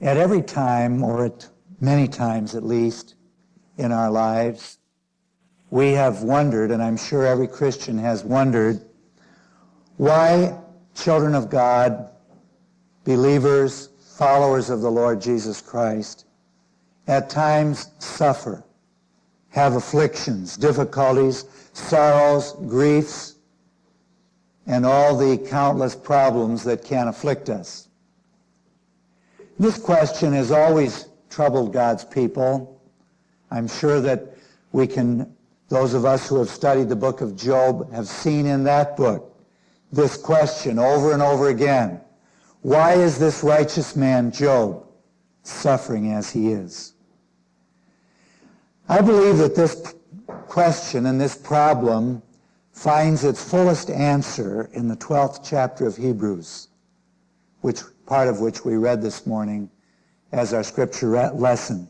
At every time, or at many times at least, in our lives, we have wondered, and I'm sure every Christian has wondered, why children of God, believers, followers of the Lord Jesus Christ, at times suffer, have afflictions, difficulties, sorrows, griefs, and all the countless problems that can afflict us. This question has always troubled God's people. I'm sure that we can, those of us who have studied the book of Job, have seen in that book this question over and over again. Why is this righteous man, Job, suffering as he is? I believe that this question and this problem finds its fullest answer in the 12th chapter of Hebrews, which part of which we read this morning as our scripture lesson.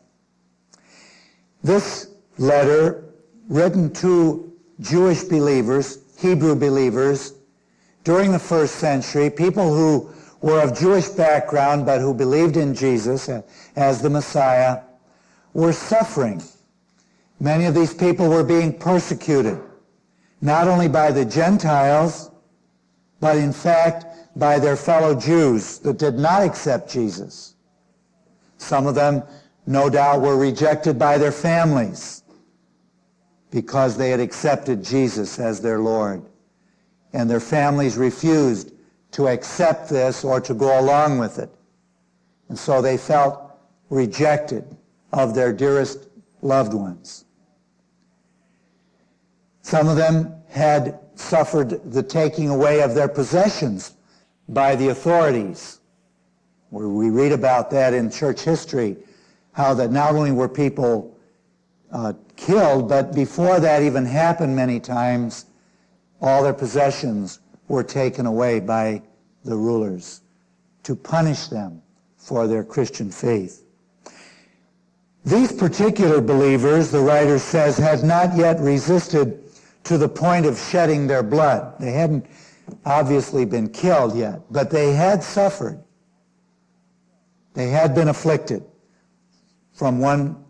This letter, written to Jewish believers, Hebrew believers, during the first century, people who were of Jewish background but who believed in Jesus as the Messiah, were suffering. Many of these people were being persecuted, not only by the Gentiles, but in fact by their fellow Jews that did not accept Jesus. Some of them, no doubt, were rejected by their families because they had accepted Jesus as their Lord, and their families refused to accept this or to go along with it. And so they felt rejected of their dearest loved ones. Some of them had suffered the taking away of their possessions by the authorities. We read about that in church history, how that not only were people killed, but before that even happened many times, all their possessions were taken away by the rulers to punish them for their Christian faith. These particular believers, the writer says, had not yet resisted to the point of shedding their blood. They hadn't obviously been killed yet, but they had suffered. They had been afflicted from one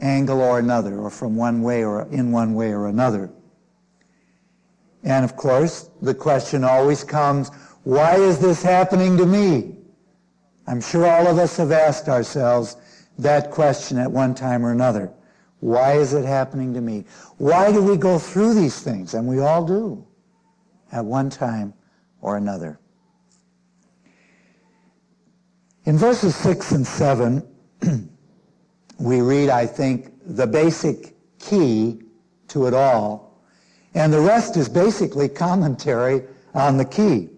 angle or another, or from one way or in one way or another. And of course, the question always comes, why is this happening to me? I'm sure all of us have asked ourselves that question at one time or another. Why is it happening to me? Why do we go through these things? And we all do at one time or another. In verses 6 and 7, we read, I think, the basic key to it all, and the rest is basically commentary on the key.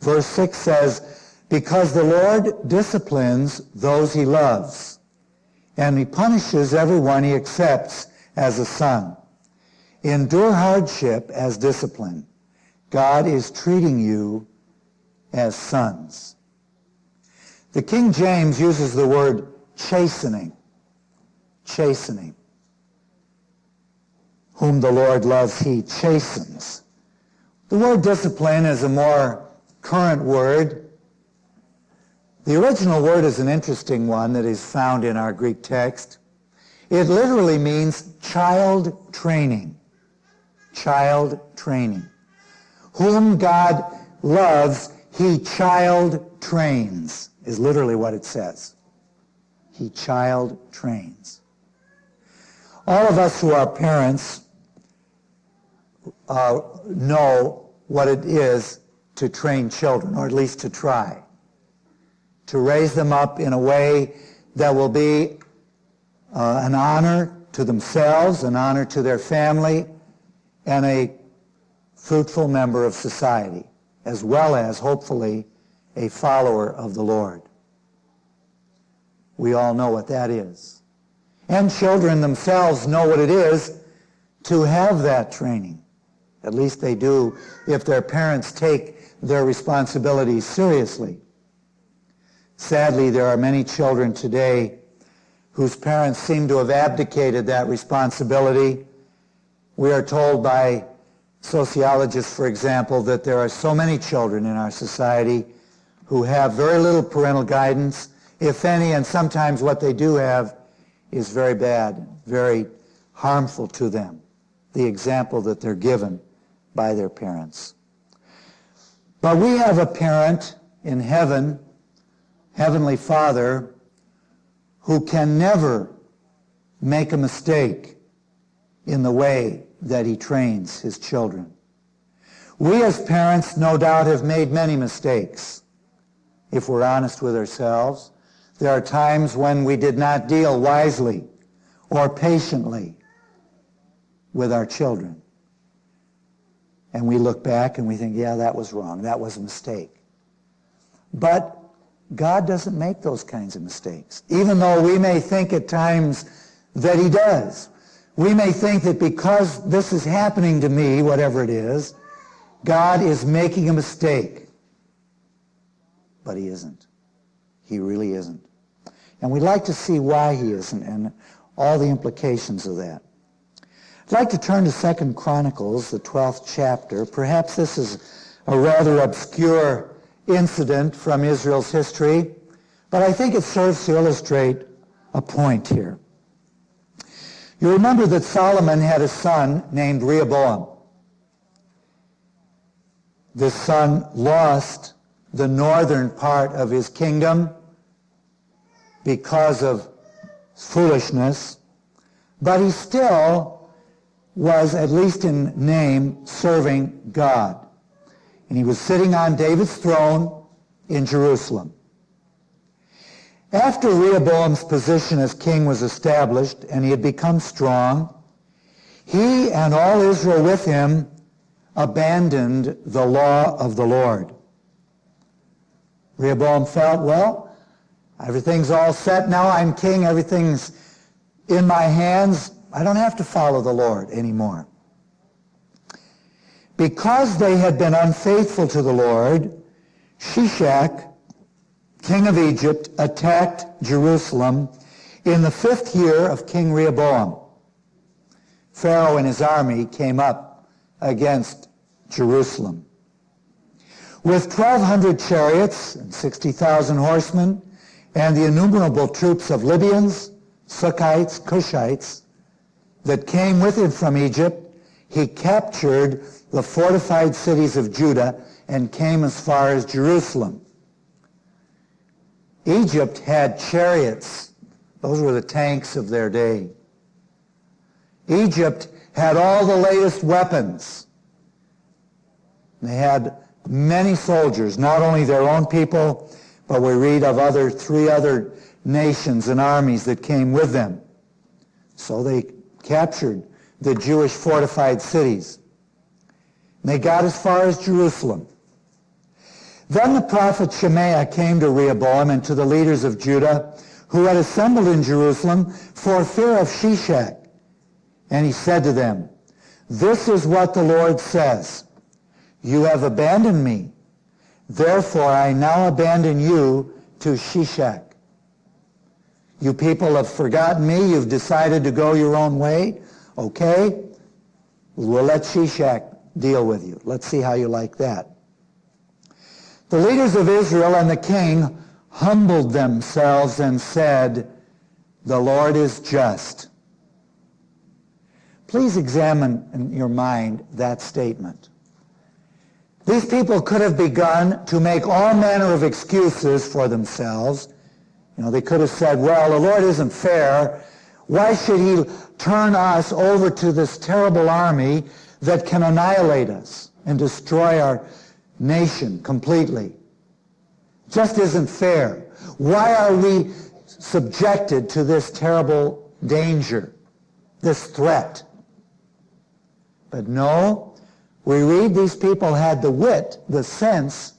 Verse 6 says, because the Lord disciplines those he loves, and he punishes everyone he accepts as a son. Endure hardship as discipline. God is treating you as sons. The King James uses the word chastening, chastening. Whom the Lord loves, he chastens. The word discipline is a more current word. The original word is an interesting one that is found in our Greek text. It literally means child training, child training. Whom God loves, he child trains, is literally what it says. He child trains. All of us who are parents know what it is to train children, or at least to try, to raise them up in a way that will be an honor to themselves, an honor to their family, and a fruitful member of society, as well as, hopefully, a follower of the Lord. We all know what that is. And children themselves know what it is to have that training. At least they do if their parents take their responsibilities seriously. Sadly, there are many children today whose parents seem to have abdicated that responsibility. We are told by sociologists, for example, that there are so many children in our society who have very little parental guidance if any, and sometimes what they do have is very bad, very harmful to them, the example that they're given by their parents. But we have a parent in heaven, Heavenly Father, who can never make a mistake in the way that he trains his children. We as parents, no doubt, have made many mistakes. If we're honest with ourselves, there are times when we did not deal wisely or patiently with our children. And we look back and we think, yeah, that was wrong. That was a mistake. But God doesn't make those kinds of mistakes, even though we may think at times that he does. We may think that because this is happening to me, whatever it is, God is making a mistake. But he isn't. He really isn't. And we'd like to see why he isn't and all the implications of that. I'd like to turn to 2 Chronicles, the 12th chapter. Perhaps this is a rather obscure incident from Israel's history, but I think it serves to illustrate a point here. You remember that Solomon had a son named Rehoboam. This son lost the northern part of his kingdom because of foolishness, but he still was, at least in name, serving God. And he was sitting on David's throne in Jerusalem. After Rehoboam's position as king was established and he had become strong, he and all Israel with him abandoned the law of the Lord. Rehoboam felt, well, everything's all set now. I'm king. Everything's in my hands. I don't have to follow the Lord anymore. Because they had been unfaithful to the Lord, Shishak, king of Egypt, attacked Jerusalem in the 5th year of King Rehoboam. Pharaoh and his army came up against Jerusalem. With 1,200 chariots and 60,000 horsemen and the innumerable troops of Libyans, Succites, Cushites that came with him from Egypt, he captured the fortified cities of Judah and came as far as Jerusalem. Egypt had chariots. Those were the tanks of their day. Egypt had all the latest weapons. They had many soldiers, not only their own people, but we read of three other nations and armies that came with them. So they captured the Jewish fortified cities. They got as far as Jerusalem. Then the prophet Shemaiah came to Rehoboam and to the leaders of Judah who had assembled in Jerusalem for fear of Shishak. And he said to them, "This is what the Lord says, you have abandoned me, therefore I now abandon you to Shishak. You people have forgotten me, you've decided to go your own way. Okay, we'll let Shishak deal with you. Let's see how you like that." The leaders of Israel and the king humbled themselves and said, "The Lord is just." Please examine in your mind that statement. These people could have begun to make all manner of excuses for themselves. You know, they could have said, well, the Lord isn't fair. Why should he turn us over to this terrible army that can annihilate us and destroy our nation completely? Just isn't fair. Why are we subjected to this terrible danger, this threat? But no, we read these people had the wit, the sense,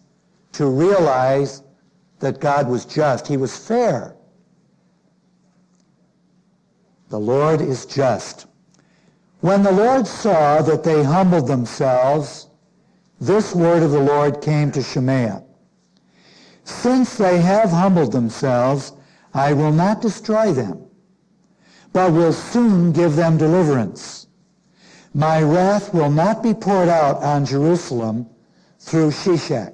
to realize that God was just. He was fair. The Lord is just. When the Lord saw that they humbled themselves, this word of the Lord came to Shemaiah. "Since they have humbled themselves, I will not destroy them, but will soon give them deliverance. My wrath will not be poured out on Jerusalem through Shishak.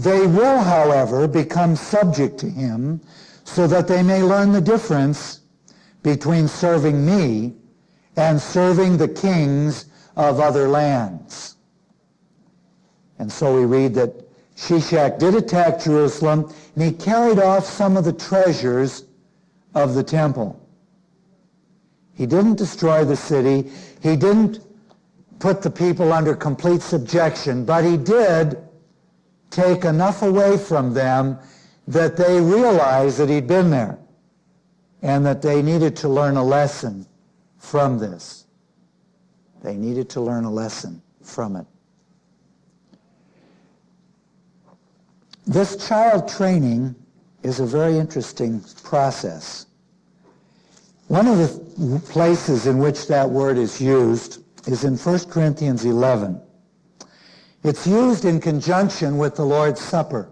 They will, however, become subject to him so that they may learn the difference between serving me and serving the kings of other lands. And so we read that Shishak did attack Jerusalem, and he carried off some of the treasures of the temple. He didn't destroy the city. He didn't put the people under complete subjection, but he did take enough away from them that they realized that he'd been there and that they needed to learn a lesson from this. They needed to learn a lesson from it. This child training is a very interesting process. One of the places in which that word is used is in 1 Corinthians 11. It's used in conjunction with the Lord's Supper.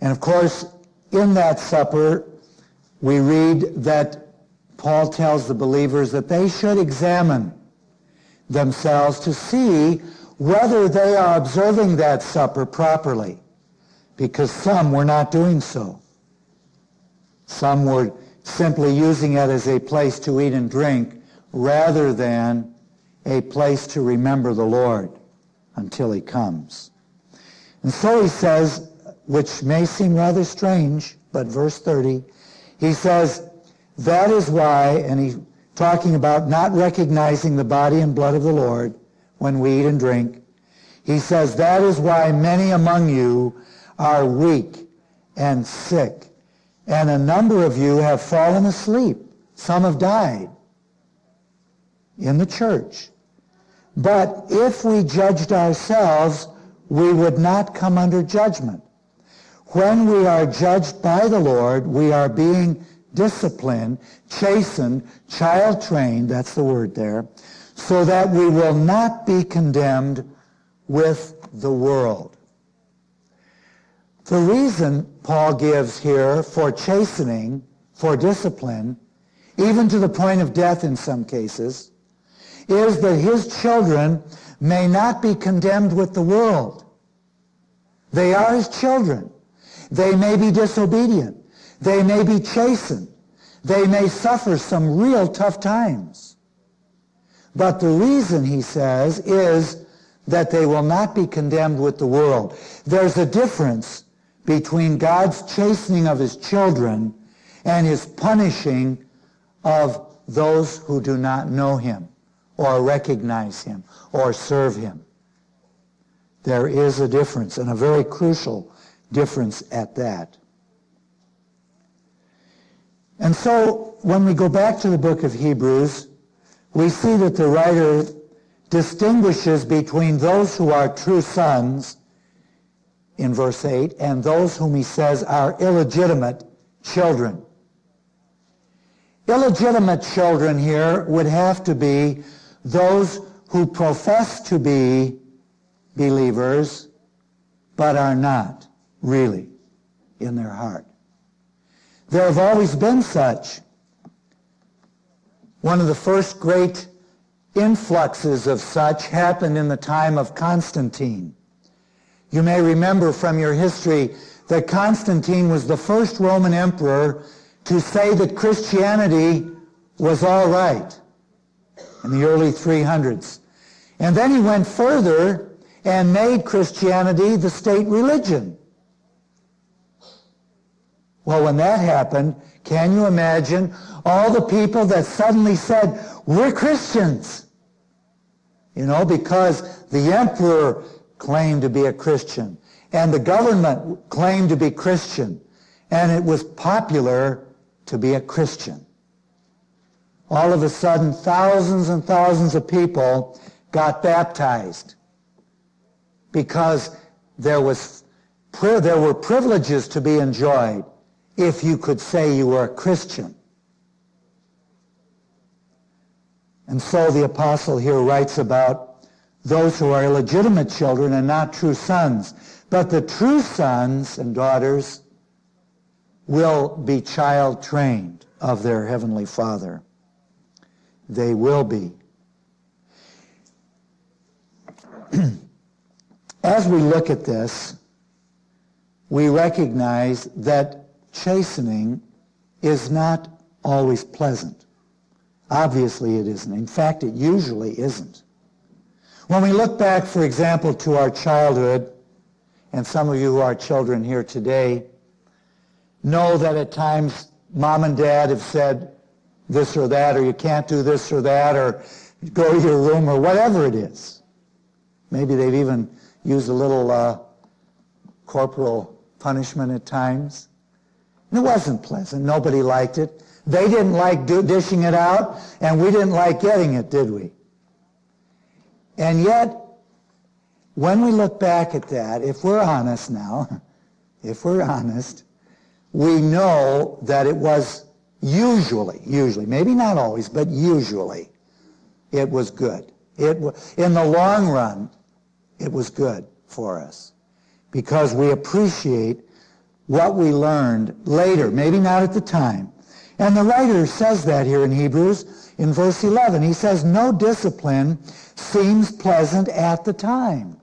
And of course, in that supper, we read that Paul tells the believers that they should examine themselves to see whether they are observing that supper properly, because some were not doing so. Some were simply using it as a place to eat and drink rather than a place to remember the Lord until he comes. And so he says, which may seem rather strange, but verse 30, he says, that is why, and he's talking about not recognizing the body and blood of the Lord when we eat and drink. He says, that is why many among you are weak and sick, and a number of you have fallen asleep. Some have died in the church. But if we judged ourselves, we would not come under judgment. When we are judged by the Lord, we are being disciplined, chastened, child-trained, that's the word there, so that we will not be condemned with the world. The reason Paul gives here for chastening, for discipline, even to the point of death in some cases, is that his children may not be condemned with the world. They are his children. They may be disobedient. They may be chastened. They may suffer some real tough times. But the reason, he says, is that they will not be condemned with the world. There's a difference between God's chastening of his children and his punishing of those who do not know him or recognize him or serve him. There is a difference, and a very crucial difference at that. And so when we go back to the book of Hebrews, we see that the writer distinguishes between those who are true sons, in verse 8, and those whom he says are illegitimate children. Illegitimate children here would have to be those who profess to be believers, but are not really in their heart. There have always been such. One of the first great influxes of such happened in the time of Constantine. You may remember from your history that Constantine was the first Roman emperor to say that Christianity was all right in the early 300s. And then he went further and made Christianity the state religion. Well, when that happened, can you imagine all the people that suddenly said, we're Christians? You know, because the emperor claimed to be a Christian, and the government claimed to be Christian, and it was popular to be a Christian. All of a sudden, thousands and thousands of people got baptized because there were privileges to be enjoyed if you could say you were a Christian. And so the apostle here writes about those who are illegitimate children and not true sons. But the true sons and daughters will be child-trained of their Heavenly Father. They will be. As we look at this, we recognize that chastening is not always pleasant. Obviously it isn't. In fact, it usually isn't. When we look back, for example, to our childhood, and some of you who are children here today know that at times mom and dad have said this or that, or you can't do this or that, or go to your room, or whatever it is. Maybe they've even used a little corporal punishment at times. And it wasn't pleasant. Nobody liked it. They didn't like dishing it out, and we didn't like getting it, did we? And yet, when we look back at that, if we're honest now, if we're honest, we know that it was usually, maybe not always, but usually, it was good. In the long run, it was good for us because we appreciate what we learned later, maybe not at the time. And the writer says that here in Hebrews in verse 11. He says, no discipline seems pleasant at the time,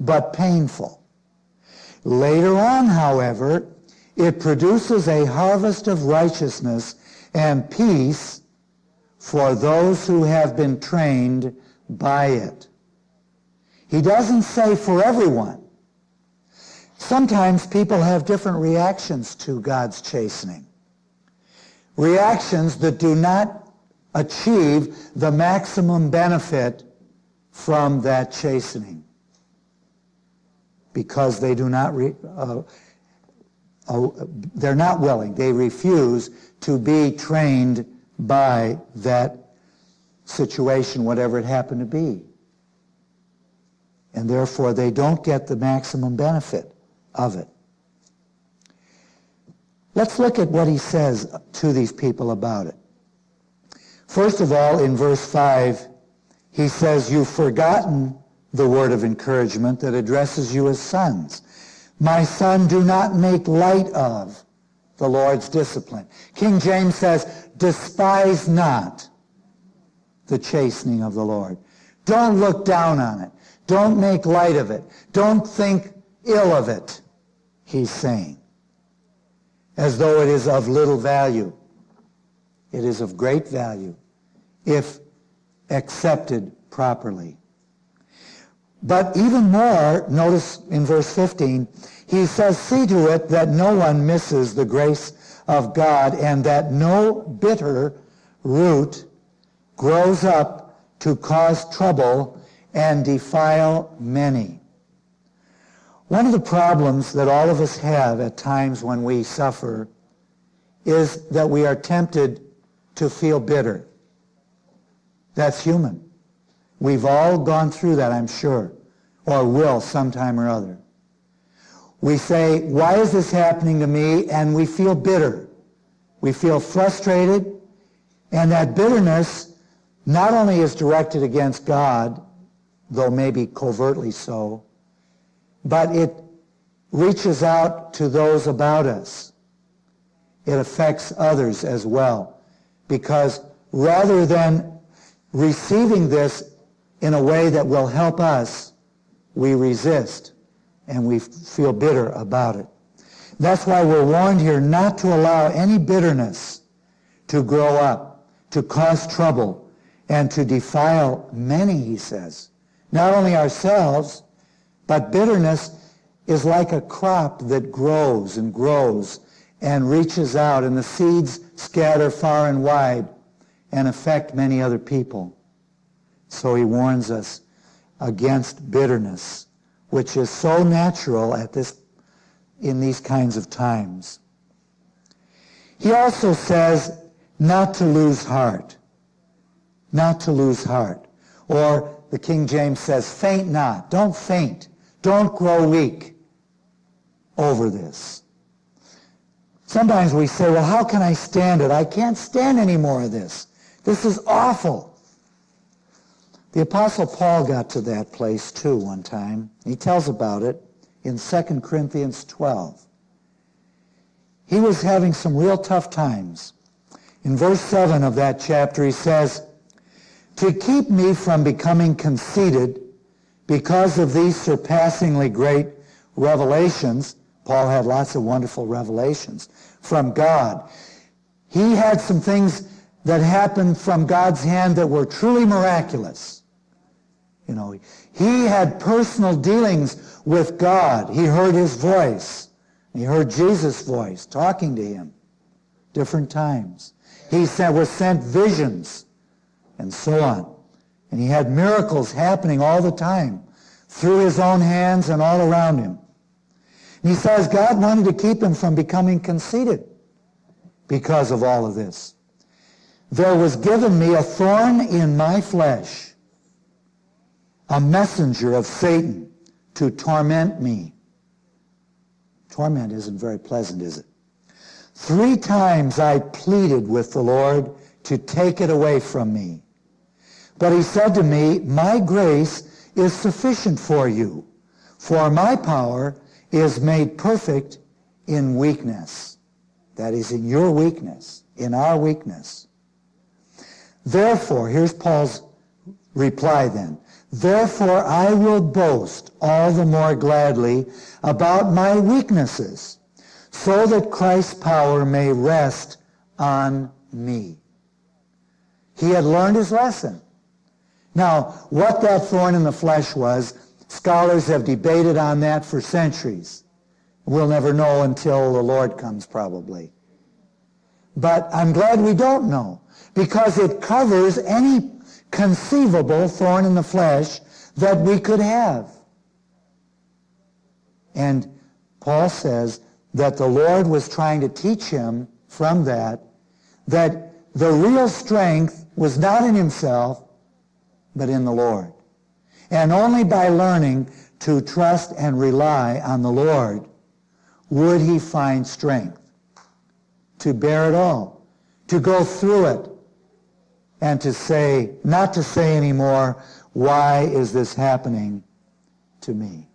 but painful. Later on, however, it produces a harvest of righteousness and peace for those who have been trained by it. He doesn't say for everyone. Sometimes people have different reactions to God's chastening. Reactions that do not achieve the maximum benefit from that chastening because they do not they're not willing, they refuse to be trained by that situation, whatever it happened to be. And therefore, they don't get the maximum benefit of it. Let's look at what he says to these people about it. First of all, in verse 5, he says, you've forgotten the word of encouragement that addresses you as sons. My son, do not make light of the Lord's discipline. King James says, despise not the chastening of the Lord. Don't look down on it. Don't make light of it. Don't think ill of it, he's saying, as though it is of little value. It is of great value if accepted properly. But even more, notice in verse 15, he says, see to it that no one misses the grace of God and that no bitter root grows up to cause trouble and defile many. One of the problems that all of us have at times when we suffer is that we are tempted to feel bitter. That's human. We've all gone through that, I'm sure, or will sometime or other. We say, why is this happening to me? And we feel bitter. We feel frustrated. And that bitterness not only is directed against God, though maybe covertly so, but it reaches out to those about us. It affects others as well, because rather than receiving this in a way that will help us, we resist and we feel bitter about it. That's why we're warned here not to allow any bitterness to grow up, to cause trouble, and to defile many, he says. Not only ourselves, but bitterness is like a crop that grows and grows and reaches out, and the seeds scatter far and wide and affect many other people. So he warns us against bitterness, which is so natural in these kinds of times. He also says not to lose heart, not to lose heart. Or the King James says, faint not, don't faint, don't grow weak over this. Sometimes we say, well, how can I stand it? I can't stand any more of this. This is awful. The Apostle Paul got to that place, too, one time. He tells about it in 2 Corinthians 12. He was having some real tough times. In verse 7 of that chapter, he says, to keep me from becoming conceited Because of these surpassingly great revelations, Paul had lots of wonderful revelations from God. He had some things that happened from God's hand that were truly miraculous. You know, he had personal dealings with God. He heard his voice. He heard Jesus' voice talking to him different times. He was sent visions and so on. And he had miracles happening all the time through his own hands and all around him. And he says God wanted to keep him from becoming conceited because of all of this. There was given me a thorn in my flesh, a messenger of Satan to torment me. Torment isn't very pleasant, is it? 3 times I pleaded with the Lord to take it away from me. But he said to me, my grace is sufficient for you, for my power is made perfect in weakness. That is, in your weakness, in our weakness. Therefore, here's Paul's reply then. Therefore, I will boast all the more gladly about my weaknesses, so that Christ's power may rest on me. He had learned his lesson. Now, what that thorn in the flesh was, scholars have debated on that for centuries. We'll never know until the Lord comes, probably. But I'm glad we don't know, because it covers any conceivable thorn in the flesh that we could have. And Paul says that the Lord was trying to teach him from that, that the real strength was not in himself, but in the Lord. And only by learning to trust and rely on the Lord would he find strength to bear it all, to go through it, and to say, not to say anymore, why is this happening to me?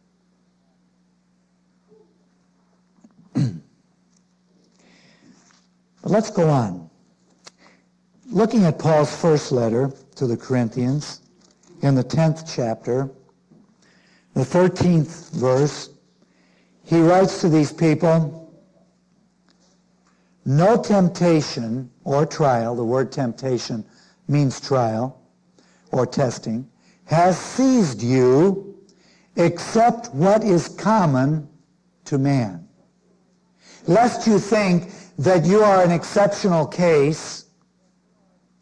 But let's go on. Looking at Paul's first letter to the Corinthians, in the 10th chapter, the 13th verse, he writes to these people, no temptation or trial, the word temptation means trial or testing, has seized you except what is common to man. Lest you think that you are an exceptional case,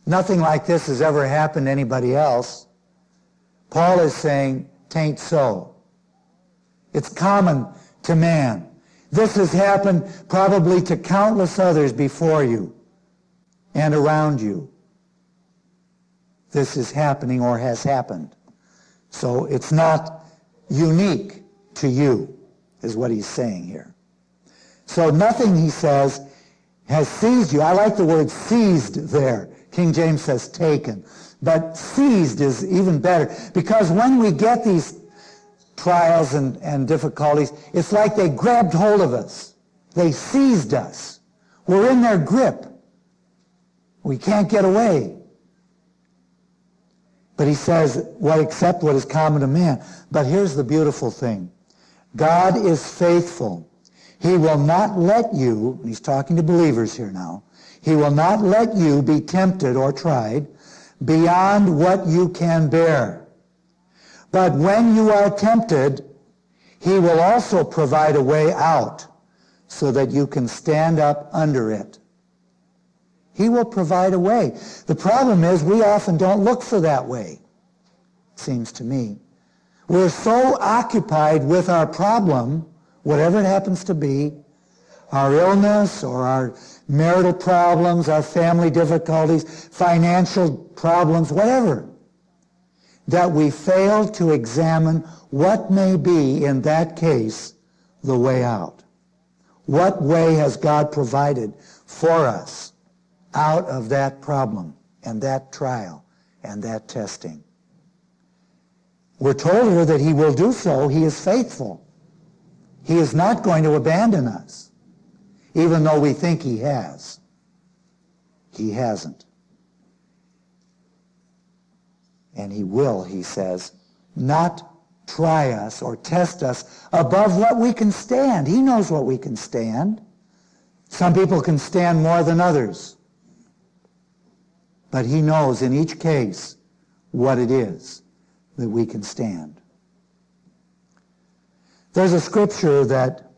nothing like this has ever happened to anybody else, Paul is saying, tain't so. It's common to man. This has happened probably to countless others before you and around you. This is happening or has happened. So it's not unique to you, is what he's saying here. So nothing, he says, has seized you. I like the word seized there. King James says taken. But seized is even better, because when we get these trials and difficulties, it's like they grabbed hold of us. They seized us. We're in their grip. We can't get away. But he says, well, except what is common to man. But here's the beautiful thing. God is faithful. He will not let you, and he's talking to believers here now, he will not let you be tempted or tried beyond what you can bear. But when you are tempted, he will also provide a way out so that you can stand up under it. He will provide a way. The problem is we often don't look for that way, seems to me. We're so occupied with our problem, whatever it happens to be, our illness or our marital problems, our family difficulties, financial problems, whatever, that we fail to examine what may be, in that case, the way out. What way has God provided for us out of that problem and that trial and that testing? We're told here that he will do so. He is faithful. He is not going to abandon us, even though we think he has. He hasn't. And he will, he says, not try us or test us above what we can stand. He knows what we can stand. Some people can stand more than others. But he knows in each case what it is that we can stand. There's a scripture that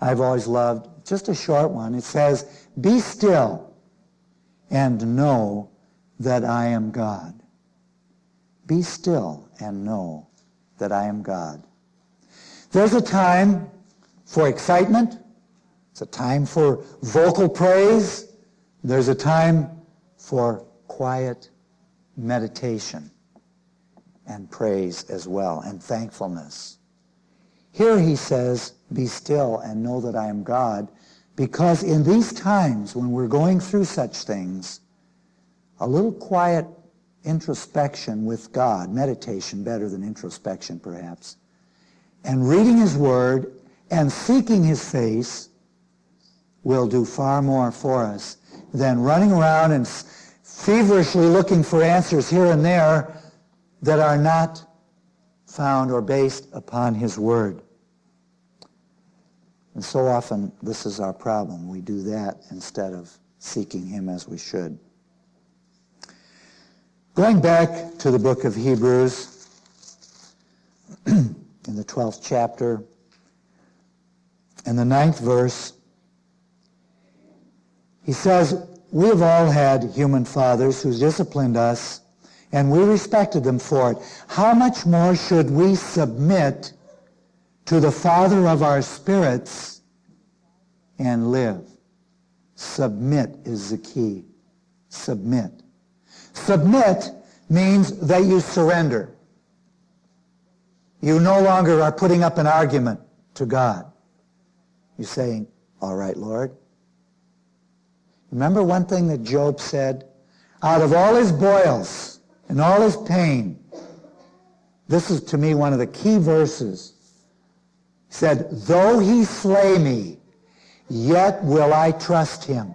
I've always loved, just a short one. It says, "Be still and know that I am God." Be still and know that I am God. There's a time for excitement. It's a time for vocal praise. There's a time for quiet meditation and praise as well, and thankfulness. Here he says, "Be still and know that I am God," because in these times when we're going through such things, a little quiet introspection with God, meditation better than introspection perhaps, and reading his word and seeking his face will do far more for us than running around and feverishly looking for answers here and there that are not found or based upon his word. And so often this is our problem. We do that instead of seeking him as we should. Going back to the book of Hebrews, in the 12th chapter, in the 9th verse, he says, "We have all had human fathers who disciplined us, and we respected them for it. How much more should we submit to the Father of our spirits and live?" Submit is the key. Submit. Submit means that you surrender. You no longer are putting up an argument to God. You're saying, "All right, Lord." Remember one thing that Job said? Out of all his boils and all his pain, this is to me one of the key verses. He said, "Though he slay me, yet will I trust him."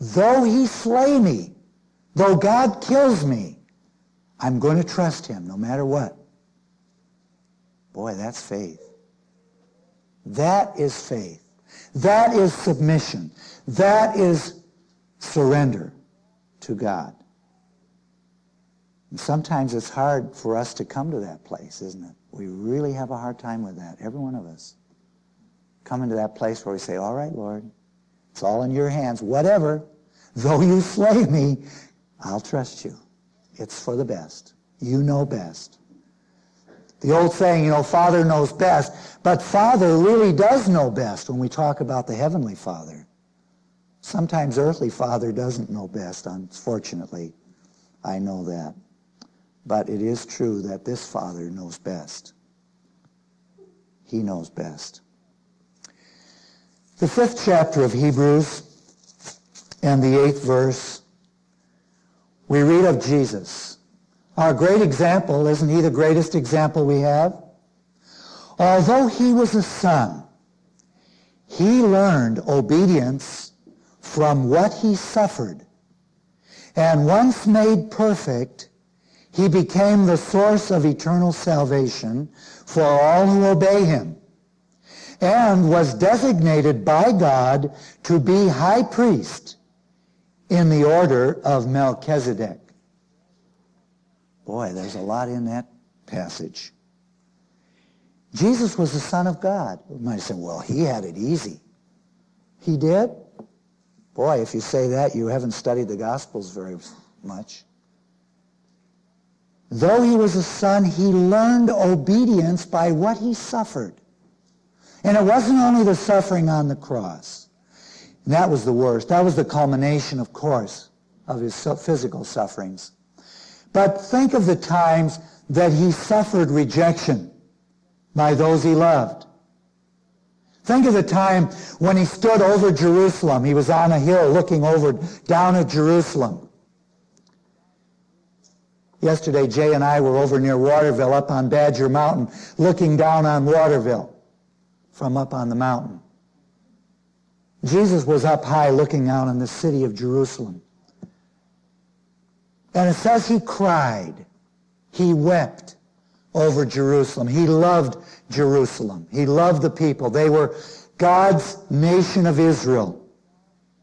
Though he slay me. Though God kills me, I'm going to trust him no matter what. Boy, that's faith. That is faith. That is submission. That is surrender to God. And sometimes it's hard for us to come to that place, isn't it? We really have a hard time with that, every one of us. Coming to that place where we say, "All right, Lord, it's all in your hands, whatever. Though you slay me, I'll trust you. It's for the best. You know best." The old saying, Father knows best, but Father really does know best when we talk about the Heavenly Father. Sometimes earthly Father doesn't know best, unfortunately. I know that. But it is true that this Father knows best. He knows best. The 5th chapter of Hebrews and the 8th verse, we read of Jesus. Our great example, isn't he the greatest example we have? Although he was a son, he learned obedience from what he suffered. And once made perfect, he became the source of eternal salvation for all who obey him, and was designated by God to be high priest in the order of Melchizedek. Boy, there's a lot in that passage. Jesus was the Son of God. You might say, "Well, he had it easy." He did? Boy, if you say that, you haven't studied the Gospels very much. Though he was a son, he learned obedience by what he suffered. And it wasn't only the suffering on the cross. And that was the worst. That was the culmination, of course, of his physical sufferings. But think of the times that he suffered rejection by those he loved. Think of the time when he stood over Jerusalem. He was on a hill looking over down at Jerusalem. Yesterday, Jay and I were over near Waterville, up on Badger Mountain, looking down on Waterville from up on the mountain. Jesus was up high looking out on the city of Jerusalem. And it says he cried, he wept over Jerusalem. He loved Jerusalem. He loved the people. They were God's nation of Israel.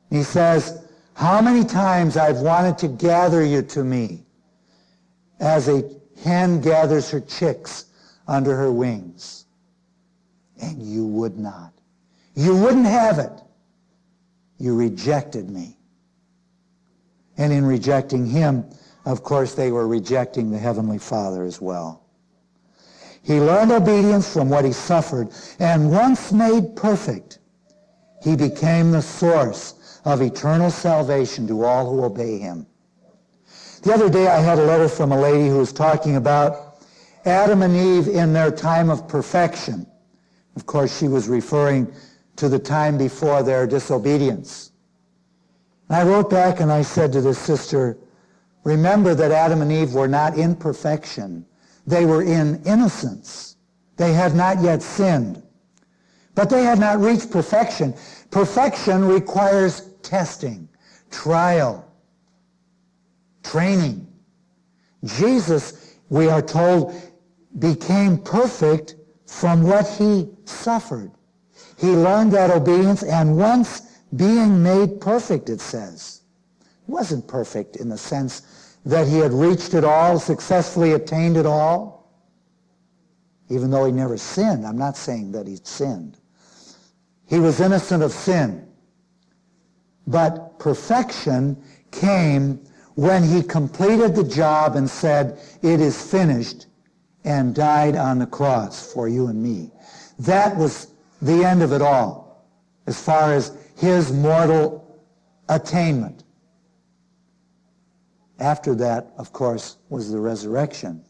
He says, how many times I've wanted to gather you to me as a hen gathers her chicks under her wings. And you would not. You wouldn't have it. You rejected me. And in rejecting him, of course, they were rejecting the Heavenly Father as well. He learned obedience from what he suffered, and once made perfect, he became the source of eternal salvation to all who obey him. The other day I had a letter from a lady who was talking about Adam and Eve in their time of perfection. Of course, she was referring to the time before their disobedience. And I wrote back and I said to this sister, remember that Adam and Eve were not in perfection. They were in innocence. They had not yet sinned. But they had not reached perfection. Perfection requires testing, trial, training. Jesus, we are told, became perfect from what he suffered. He learned that obedience, and once being made perfect, it says. He wasn't perfect in the sense that he had reached it all, successfully attained it all, even though he never sinned. I'm not saying that he sinned. He was innocent of sin. But perfection came when he completed the job and said, it is finished, and died on the cross for you and me. That was the end of it all, as far as his mortal attainment. After that, of course, was the resurrection.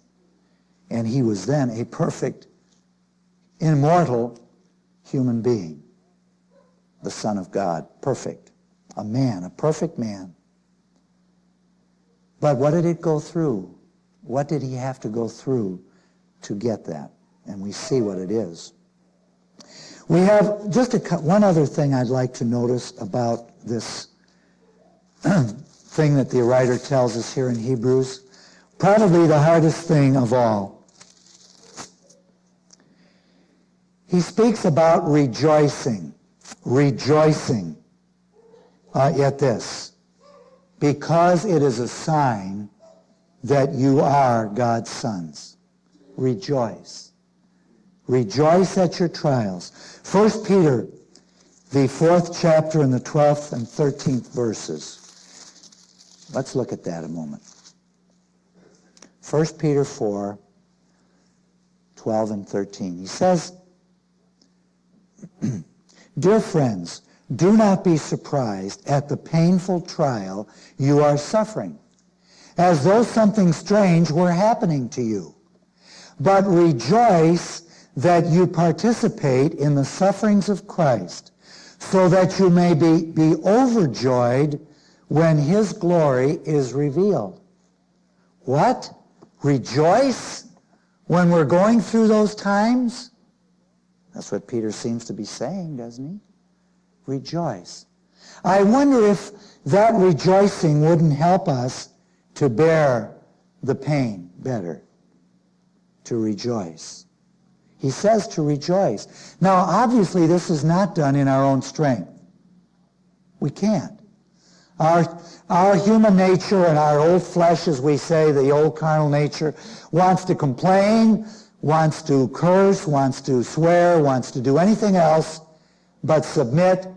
And he was then a perfect, immortal human being, the Son of God, perfect, a man, a perfect man. But what did it go through? What did he have to go through to get that? And we see what it is. We have just one other thing I'd like to notice about this thing that the writer tells us here in Hebrews. Probably the hardest thing of all. He speaks about rejoicing, at this, because it is a sign that you are God's sons. Rejoice. Rejoice at your trials. 1 Peter, the 4th chapter and the 12th and 13th verses. Let's look at that a moment. 1 Peter 4, 12 and 13. He says, dear friends, do not be surprised at the painful trial you are suffering, as though something strange were happening to you. But rejoice that you participate in the sufferings of Christ, so that you may be overjoyed when his glory is revealed. What? Rejoice when we're going through those times? That's what Peter seems to be saying, doesn't he? Rejoice. I wonder if that rejoicing wouldn't help us to bear the pain better, to rejoice. He says to rejoice. Now, obviously, this is not done in our own strength. We can't. Our human nature and our old flesh, as we say, the old carnal nature, wants to complain, wants to curse, wants to swear, wants to do anything else but submit,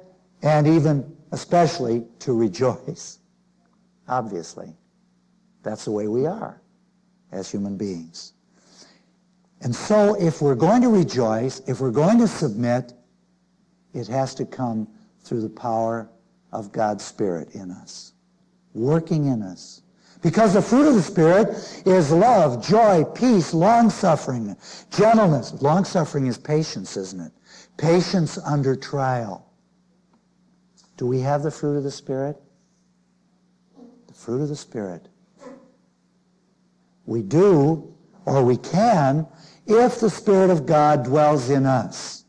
and even especially to rejoice. Obviously, that's the way we are as human beings. And so if we're going to rejoice, if we're going to submit, it has to come through the power of God's Spirit in us, working in us. Because the fruit of the Spirit is love, joy, peace, long-suffering, gentleness. Long-suffering is patience, isn't it? Patience under trial. Do we have the fruit of the Spirit? The fruit of the Spirit. We do, or we can, if the Spirit of God dwells in us,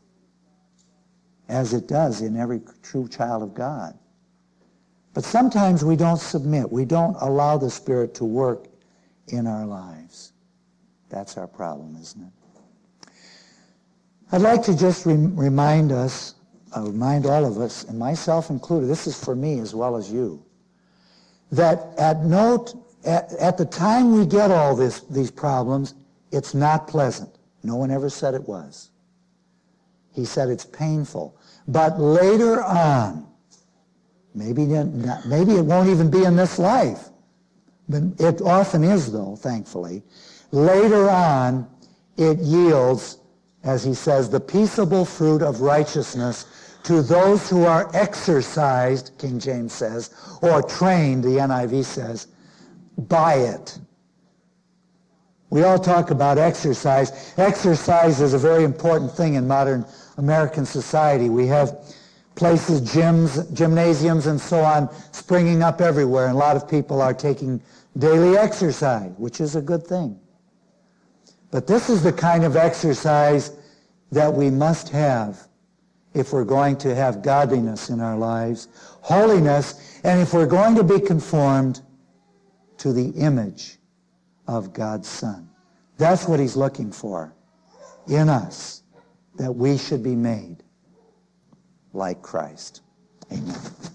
as it does in every true child of God. But sometimes we don't submit. We don't allow the Spirit to work in our lives. That's our problem, isn't it? I'd like to just remind all of us, and myself included, this is for me as well as you, that at the time we get all these problems, it's not pleasant. No one ever said it was. He said it's painful. But later on, maybe it won't even be in this life. But it often is, though, thankfully. Later on, it yields, as he says, the peaceable fruit of righteousness to those who are exercised, King James says, or trained, the NIV says, by it. We all talk about exercise. Exercise is a very important thing in modern American society. We have places, gymnasiums, and so on, springing up everywhere, and a lot of people are taking daily exercise, which is a good thing. But this is the kind of exercise that we must have if we're going to have godliness in our lives, holiness, and if we're going to be conformed to the image of God's Son. That's what he's looking for in us, that we should be made like Christ. Amen.